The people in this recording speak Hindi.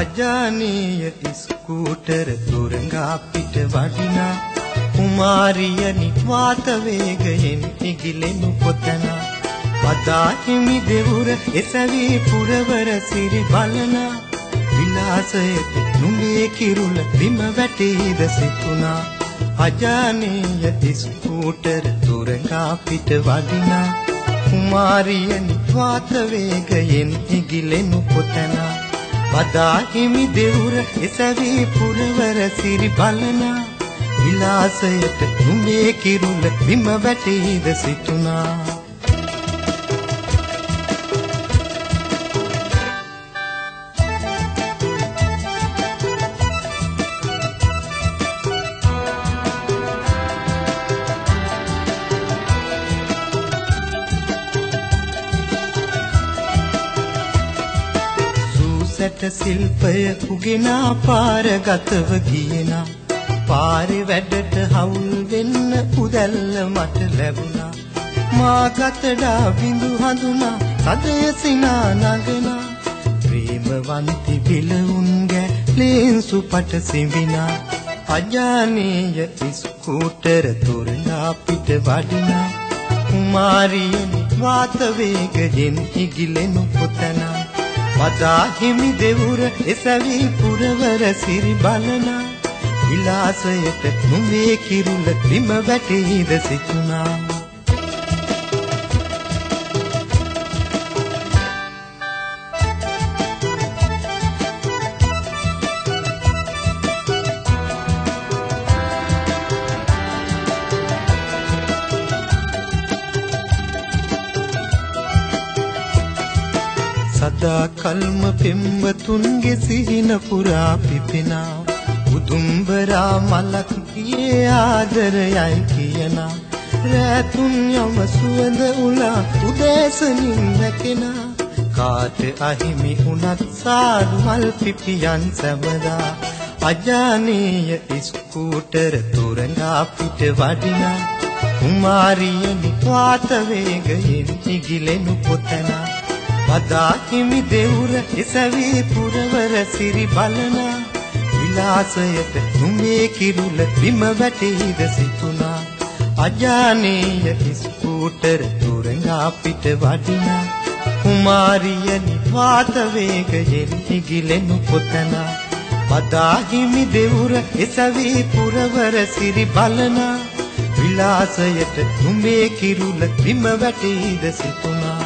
अजानेय स्कूटर तुरंगा पिट वडिना कुमारियनि वात वेगयेन निगिलेनु पोतना पदाहिमि देवुर एसवी पुरवर सिरि बलना विलासयति नुमे किरुल विम वटीद सितुना अजानेय स्कूटर तुरंगा पिट वडिना कुमारियनि वात वेगयेन निगिलेनु पोतना पदाहिमि देवुर एसवी पुरवर सिरि बलना विलासयत नुमे किरुल विम वटीद सितुना शिल्पय उगेना पार गतव गियेना पारे වැඩට හවුල් වෙන්න උදැල්ල මට ලැබුණා මා ගතඩා බිඳු හඳුනා සදේ සිනා නගනා ප්‍රේමවන්ති පිළුන්ගේ ලේන්සු පට සිඹිනා අජානීය ස්කූටර තුරනා පිට වඩිනා කුමාරියනි වාත වේගයෙන් ඉගිලෙනු පොතනා पदाहिमि देवुर एसवी पुरवर सिरि बलना विलासयत नुमे किरुल विम वटीद सितुना सदा कल्म पिंब तुंगे सिहिन पुरा पिपिना उदुंबरा मलक किए आदर आई कियना रैतुन यम सुवद उला उदेस निंदकिना काट आहिमी उनत सार मल पिपियान सबदा अजानेय स्कूटर तुरंगा पिट वडिना कुमारियनि वात वेगयेन निगिलेनु पोतना पदाहिमि देवुर एसवी पुरवर सिरि बलना विलासयत नुमे किरुल विम वटीद सितुना अजानेय स्कूटर तुरंगा पिट वडिना कुमारियनि वात वेगयेन निगिलेनु पोतना पदाहिमि देवुर एसवी पुरवर सिरि बलना विलासयत नुमे किरुल विम वटीद सितुना